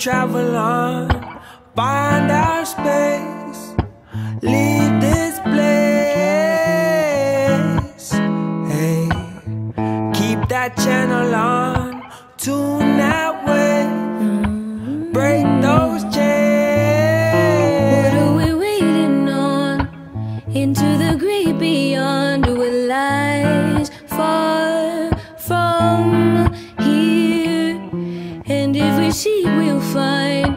travel on, find our space, leave this place. Hey, keep that channel on, tune that way, break those chains. What are we waiting on? Into the great beyond, where lies far from here. And if we seek, we'll find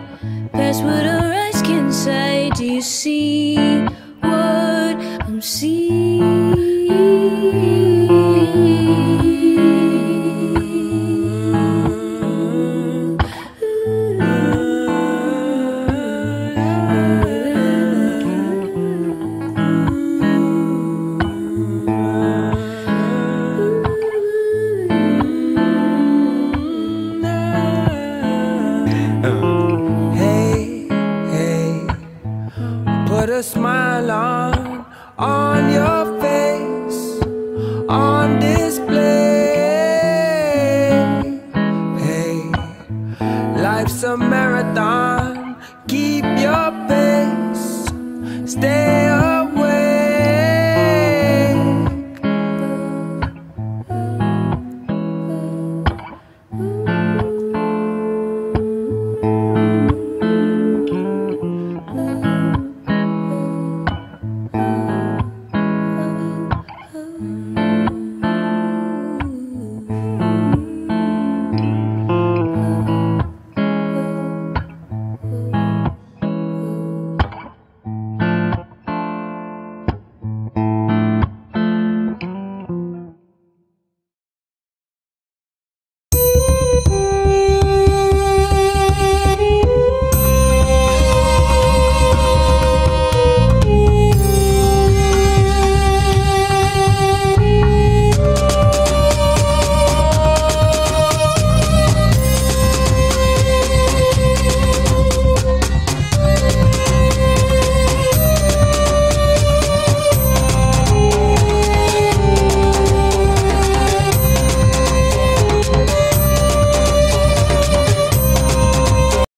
past what our eyes can sight. Do you see what I'm seeing? Put a smile on your face, on display. Hey, life's a marathon, keep your pace, stay.